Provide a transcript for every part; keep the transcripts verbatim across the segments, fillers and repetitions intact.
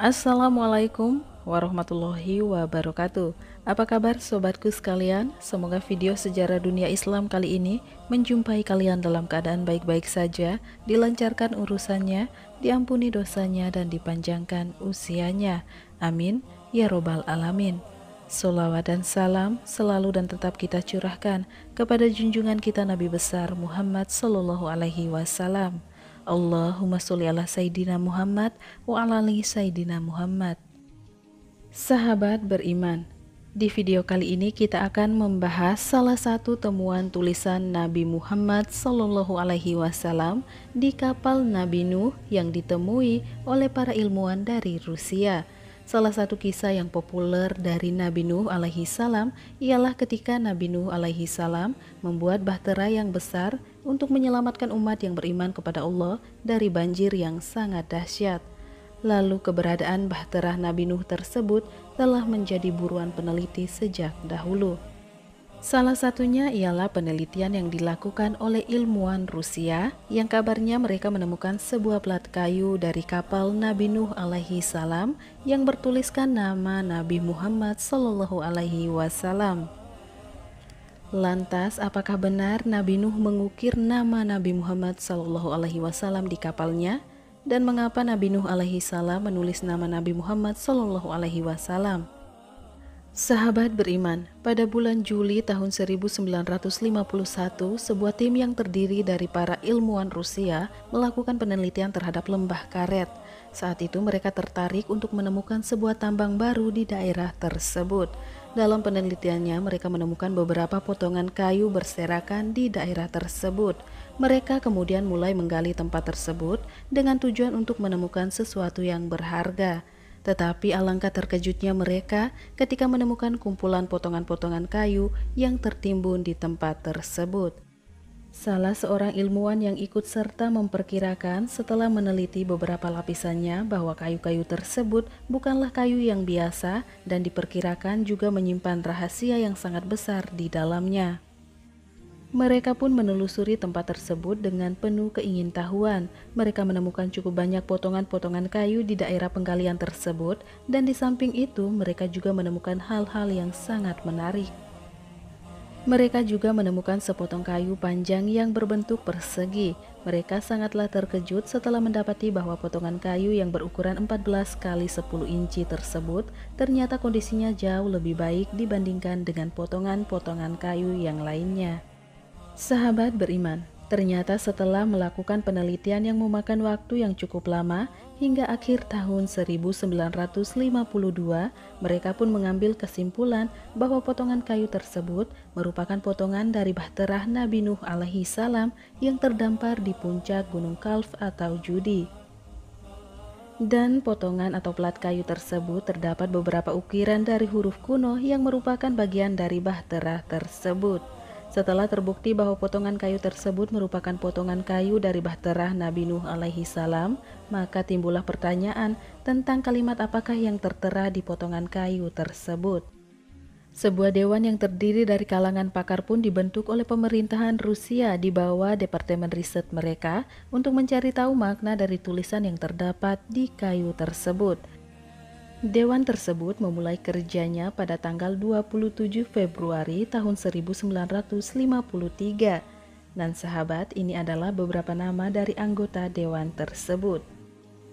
Assalamualaikum warahmatullahi wabarakatuh. Apa kabar sobatku sekalian? Semoga video sejarah dunia Islam kali ini menjumpai kalian dalam keadaan baik-baik saja, dilancarkan urusannya, diampuni dosanya, dan dipanjangkan usianya. Amin ya robbal alamin. Sholawat dan salam selalu dan tetap kita curahkan kepada junjungan kita Nabi besar Muhammad Sallallahu Alaihi Wasallam. Allahumma sholli ala Sayyidina Muhammad wa ala ali Sayyidina Muhammad. Sahabat beriman, di video kali ini kita akan membahas salah satu temuan tulisan Nabi Muhammad Sallallahu Alaihi Wasallam di kapal Nabi Nuh yang ditemui oleh para ilmuwan dari Rusia. Salah satu kisah yang populer dari Nabi Nuh alaihi salam ialah ketika Nabi Nuh alaihi salam membuat bahtera yang besar untuk menyelamatkan umat yang beriman kepada Allah dari banjir yang sangat dahsyat. Lalu keberadaan bahtera Nabi Nuh tersebut telah menjadi buruan peneliti sejak dahulu. Salah satunya ialah penelitian yang dilakukan oleh ilmuwan Rusia yang kabarnya mereka menemukan sebuah plat kayu dari kapal Nabi Nuh alaihi salam yang bertuliskan nama Nabi Muhammad Sallallahu Alaihi Wasallam. Lantas apakah benar Nabi Nuh mengukir nama Nabi Muhammad Sallallahu Alaihi Wasallam di kapalnya? Dan mengapa Nabi Nuh alaihi salam menulis nama Nabi Muhammad Sallallahu Alaihi Wasallam? Sahabat beriman, pada bulan Juli tahun seribu sembilan ratus lima puluh satu, sebuah tim yang terdiri dari para ilmuwan Rusia melakukan penelitian terhadap lembah karet. Saat itu mereka tertarik untuk menemukan sebuah tambang baru di daerah tersebut. Dalam penelitiannya, mereka menemukan beberapa potongan kayu berserakan di daerah tersebut. Mereka kemudian mulai menggali tempat tersebut dengan tujuan untuk menemukan sesuatu yang berharga. Tetapi alangkah terkejutnya mereka ketika menemukan kumpulan potongan-potongan kayu yang tertimbun di tempat tersebut. Salah seorang ilmuwan yang ikut serta memperkirakan setelah meneliti beberapa lapisannya bahwa kayu-kayu tersebut bukanlah kayu yang biasa dan diperkirakan juga menyimpan rahasia yang sangat besar di dalamnya. Mereka pun menelusuri tempat tersebut dengan penuh keingintahuan. Mereka menemukan cukup banyak potongan-potongan kayu di daerah penggalian tersebut, dan di samping itu mereka juga menemukan hal-hal yang sangat menarik. Mereka juga menemukan sepotong kayu panjang yang berbentuk persegi. Mereka sangatlah terkejut setelah mendapati bahwa potongan kayu yang berukuran empat belas kali sepuluh inci tersebut ternyata kondisinya jauh lebih baik dibandingkan dengan potongan-potongan kayu yang lainnya. Sahabat beriman, ternyata setelah melakukan penelitian yang memakan waktu yang cukup lama, hingga akhir tahun seribu sembilan ratus lima puluh dua, mereka pun mengambil kesimpulan bahwa potongan kayu tersebut merupakan potongan dari bahtera Nabi Nuh alaihi salam yang terdampar di puncak Gunung Kalf atau Judi. Dan potongan atau plat kayu tersebut terdapat beberapa ukiran dari huruf kuno yang merupakan bagian dari bahtera tersebut. Setelah terbukti bahwa potongan kayu tersebut merupakan potongan kayu dari bahtera Nabi Nuh alaihi salam, maka timbullah pertanyaan tentang kalimat apakah yang tertera di potongan kayu tersebut. Sebuah dewan yang terdiri dari kalangan pakar pun dibentuk oleh pemerintahan Rusia di bawah Departemen Riset mereka untuk mencari tahu makna dari tulisan yang terdapat di kayu tersebut. Dewan tersebut memulai kerjanya pada tanggal dua puluh tujuh Februari tahun seribu sembilan ratus lima puluh tiga. Dan sahabat, ini adalah beberapa nama dari anggota dewan tersebut.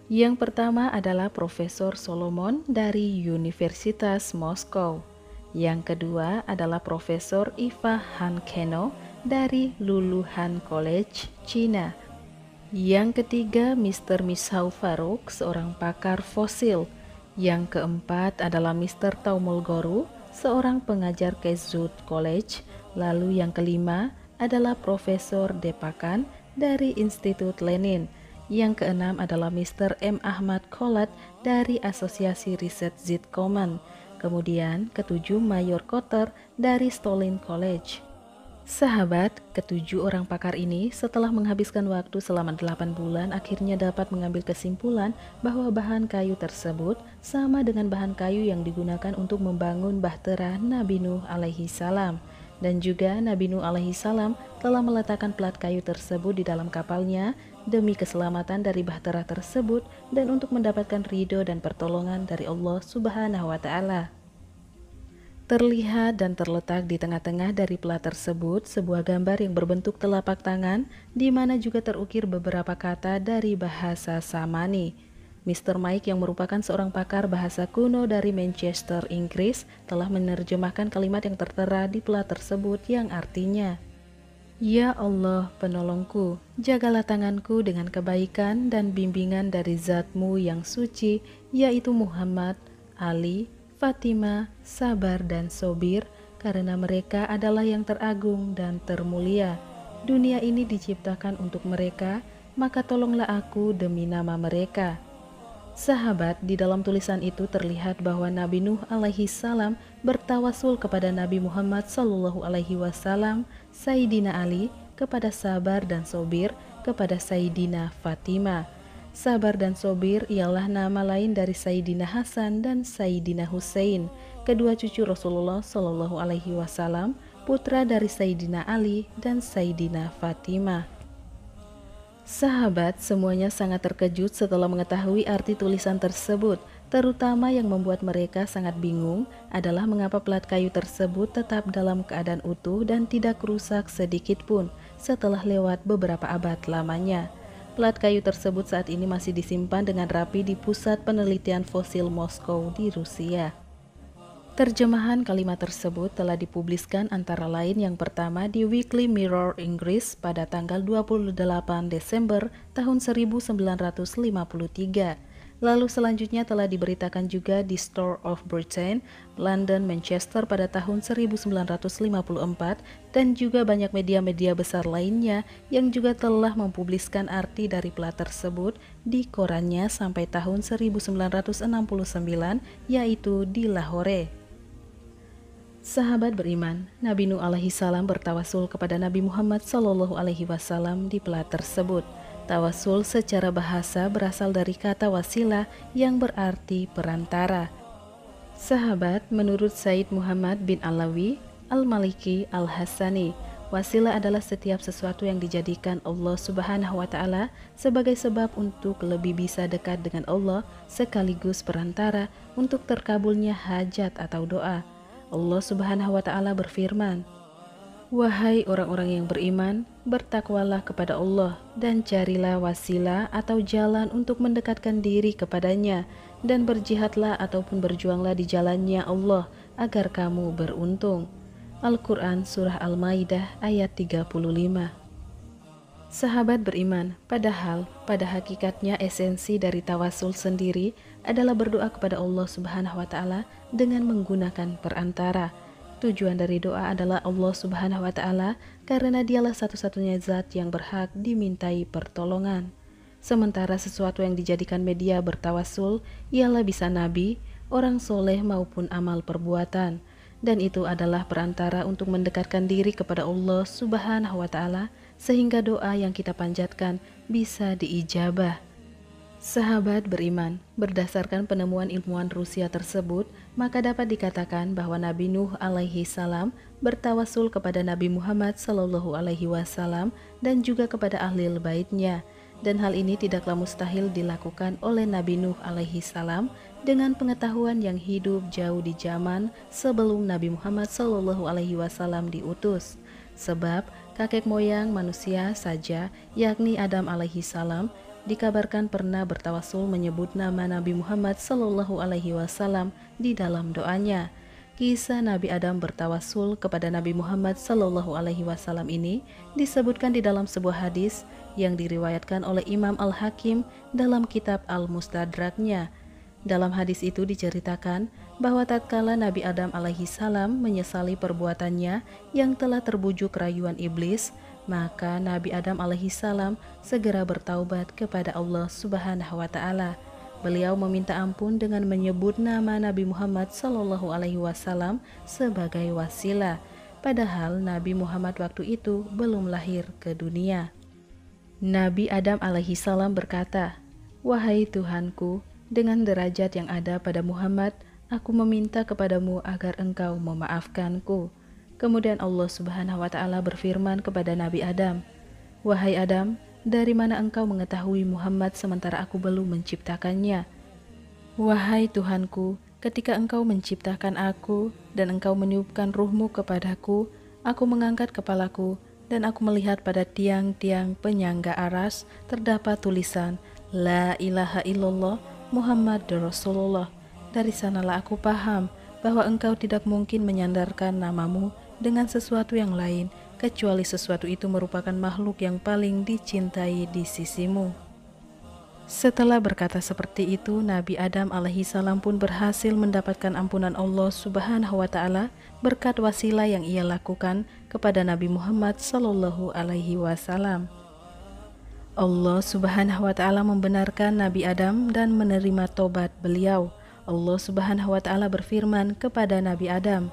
Yang pertama adalah Profesor Solomon dari Universitas Moskow. Yang kedua adalah Profesor Iva Han Keno dari Luluhan College, China. Yang ketiga Mister Misau Farouk, seorang pakar fosil. Yang keempat adalah Mister Taumulgoru, seorang pengajar Kezut College. Lalu yang kelima adalah Profesor Depakan dari Institut Lenin. Yang keenam adalah Mister M. Ahmad Kolat dari Asosiasi Riset Zitkoman. Kemudian ketujuh Mayor Koter dari Stolin College. Sahabat, ketujuh orang pakar ini setelah menghabiskan waktu selama delapan bulan akhirnya dapat mengambil kesimpulan bahwa bahan kayu tersebut sama dengan bahan kayu yang digunakan untuk membangun bahtera Nabi Nuh alaihi salam. Dan juga Nabi Nuh alaihi salam telah meletakkan plat kayu tersebut di dalam kapalnya demi keselamatan dari bahtera tersebut dan untuk mendapatkan ridho dan pertolongan dari Allah Subhanahu wa Ta'ala. Terlihat dan terletak di tengah-tengah dari pelat tersebut sebuah gambar yang berbentuk telapak tangan, di mana juga terukir beberapa kata dari bahasa Samani. mister Mike yang merupakan seorang pakar bahasa kuno dari Manchester, Inggris, telah menerjemahkan kalimat yang tertera di pelat tersebut yang artinya, "Ya Allah penolongku, jagalah tanganku dengan kebaikan dan bimbingan dari zatmu yang suci, yaitu Muhammad, Ali, Fatimah, Sabar, dan Sobir, karena mereka adalah yang teragung dan termulia. Dunia ini diciptakan untuk mereka, maka tolonglah aku demi nama mereka." Sahabat, di dalam tulisan itu terlihat bahwa Nabi Nuh alaihi salam bertawasul kepada Nabi Muhammad sallallahu alaihi wasallam, Sayyidina Ali, kepada Sabar dan Sobir, kepada Sayyidina Fatimah. Sabar dan Sobir ialah nama lain dari Sayyidina Hasan dan Sayyidina Husain, kedua cucu Rasulullah Shallallahu Alaihi Wasallam, putra dari Sayyidina Ali dan Sayyidina Fatimah. Sahabat, semuanya sangat terkejut setelah mengetahui arti tulisan tersebut, terutama yang membuat mereka sangat bingung adalah mengapa pelat kayu tersebut tetap dalam keadaan utuh dan tidak rusak sedikitpun setelah lewat beberapa abad lamanya. Pelat kayu tersebut saat ini masih disimpan dengan rapi di Pusat Penelitian Fosil Moskow di Rusia. Terjemahan kalimat tersebut telah dipubliskan antara lain yang pertama di Weekly Mirror Inggris pada tanggal dua puluh delapan Desember tahun seribu sembilan ratus lima puluh tiga. Lalu selanjutnya telah diberitakan juga di Star of Britain, London, Manchester pada tahun seribu sembilan ratus lima puluh empat, dan juga banyak media-media besar lainnya yang juga telah mempubliskan arti dari pelat tersebut di korannya sampai tahun seribu sembilan ratus enam puluh sembilan, yaitu di Lahore. Sahabat beriman, Nabi Nuh alaihi salam bertawasul kepada Nabi Muhammad sallallahu alaihi wasallam di pelat tersebut. Tawasul secara bahasa berasal dari kata wasilah yang berarti perantara. Sahabat, menurut Said Muhammad bin Alawi Al-Maliki Al-Hassani, wasilah adalah setiap sesuatu yang dijadikan Allah Subhanahu wa Ta'ala sebagai sebab untuk lebih bisa dekat dengan Allah, sekaligus perantara untuk terkabulnya hajat atau doa. Allah Subhanahu wa Ta'ala berfirman, "Wahai orang-orang yang beriman, bertakwalah kepada Allah dan carilah wasilah atau jalan untuk mendekatkan diri kepadanya dan berjihadlah ataupun berjuanglah di jalannya Allah agar kamu beruntung." Al-Quran Surah Al-Maidah ayat tiga puluh lima. Sahabat beriman, padahal pada hakikatnya esensi dari tawasul sendiri adalah berdoa kepada Allah Subhanahu wa Ta'ala dengan menggunakan perantara. Tujuan dari doa adalah Allah Subhanahu wa Ta'ala karena dialah satu-satunya zat yang berhak dimintai pertolongan. Sementara sesuatu yang dijadikan media bertawasul ialah bisa nabi, orang soleh maupun amal perbuatan. Dan itu adalah perantara untuk mendekatkan diri kepada Allah Subhanahu wa Ta'ala sehingga doa yang kita panjatkan bisa diijabah. Sahabat beriman, berdasarkan penemuan ilmuwan Rusia tersebut, maka dapat dikatakan bahwa Nabi Nuh alaihi salam bertawasul kepada Nabi Muhammad sallallahu alaihi wasallam dan juga kepada ahlil baitnya. Dan hal ini tidaklah mustahil dilakukan oleh Nabi Nuh alaihi salam dengan pengetahuan yang hidup jauh di zaman sebelum Nabi Muhammad sallallahu alaihi wasallam diutus. Sebab kakek moyang manusia saja, yakni Adam alaihi salam, dikabarkan pernah bertawasul menyebut nama Nabi Muhammad sallallahu alaihi wasallam di dalam doanya. Kisah Nabi Adam bertawasul kepada Nabi Muhammad sallallahu alaihi wasallam ini disebutkan di dalam sebuah hadis yang diriwayatkan oleh Imam Al Hakim dalam kitab Al-Mustadraknya. Dalam hadis itu diceritakan bahwa tatkala Nabi Adam alaihi salam menyesali perbuatannya yang telah terbujuk rayuan iblis, maka Nabi Adam alaihi salam segera bertaubat kepada Allah Subhanahu wa Ta'ala. Beliau meminta ampun dengan menyebut nama Nabi Muhammad sallallahu alaihi wasallam sebagai wasilah, padahal Nabi Muhammad waktu itu belum lahir ke dunia. Nabi Adam alaihi salam berkata, "Wahai Tuhanku, dengan derajat yang ada pada Muhammad, aku meminta kepadamu agar engkau memaafkanku." Kemudian Allah Subhanahu wa Ta'ala berfirman kepada Nabi Adam, "Wahai Adam, Dari mana engkau mengetahui Muhammad sementara aku belum menciptakannya? Wahai Tuhanku, ketika engkau menciptakan aku dan engkau meniupkan ruhmu kepadaku, aku mengangkat kepalaku dan aku melihat pada tiang-tiang penyangga aras terdapat tulisan La ilaha illallah Muhammadur Rasulullah. Dari sanalah aku paham bahwa engkau tidak mungkin menyandarkan namamu dengan sesuatu yang lain, kecuali sesuatu itu merupakan makhluk yang paling dicintai di sisimu. Setelah berkata seperti itu, Nabi Adam alaihi salam pun berhasil mendapatkan ampunan Allah subhanahu wa ta'ala berkat wasilah yang ia lakukan kepada Nabi Muhammad sallallahu alaihi wasallam. Allah subhanahu wa ta'ala membenarkan Nabi Adam dan menerima tobat beliau. Allah subhanahu wa ta'ala berfirman kepada Nabi Adam,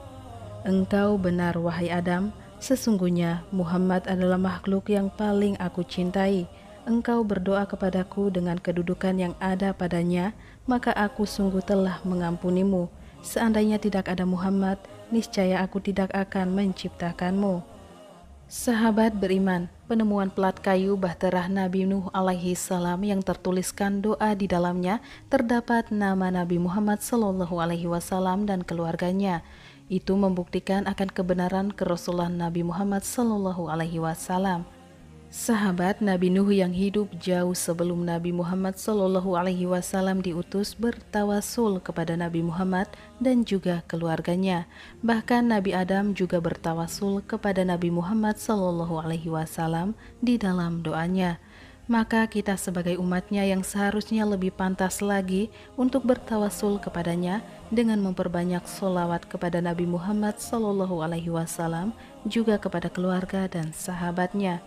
"Engkau benar wahai Adam, sesungguhnya Muhammad adalah makhluk yang paling aku cintai. Engkau berdoa kepadaku dengan kedudukan yang ada padanya, maka aku sungguh telah mengampunimu. Seandainya tidak ada Muhammad, niscaya aku tidak akan menciptakanmu." Sahabat beriman, penemuan pelat kayu bahterah Nabi Nuh alaihi salam yang tertuliskan doa di dalamnya terdapat nama Nabi Muhammad sallallahu alaihi wasallam dan keluarganya. Itu membuktikan akan kebenaran kerasulan Nabi Muhammad sallallahu alaihi wasallam. Sahabat, Nabi Nuh yang hidup jauh sebelum Nabi Muhammad Shallallahu Alaihi Wasallam diutus bertawasul kepada Nabi Muhammad dan juga keluarganya. Bahkan Nabi Adam juga bertawasul kepada Nabi Muhammad Shallallahu Alaihi Wasallam di dalam doanya. Maka kita sebagai umatnya yang seharusnya lebih pantas lagi untuk bertawasul kepadanya dengan memperbanyak sholawat kepada Nabi Muhammad Shallallahu Alaihi Wasallam, juga kepada keluarga dan sahabatnya.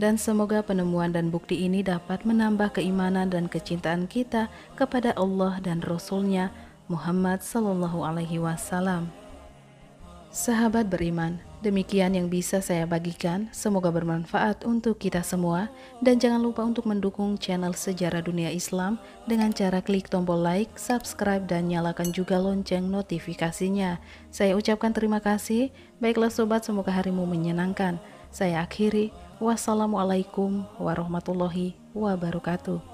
Dan semoga penemuan dan bukti ini dapat menambah keimanan dan kecintaan kita kepada Allah dan Rasul-Nya Muhammad Sallallahu Alaihi Wasallam. Sahabat beriman, demikian yang bisa saya bagikan. Semoga bermanfaat untuk kita semua. Dan jangan lupa untuk mendukung channel Sejarah Dunia Islam dengan cara klik tombol like, subscribe, dan nyalakan juga lonceng notifikasinya. Saya ucapkan terima kasih. Baiklah sobat, semoga harimu menyenangkan. Saya akhiri. Wassalamualaikum warahmatullahi wabarakatuh.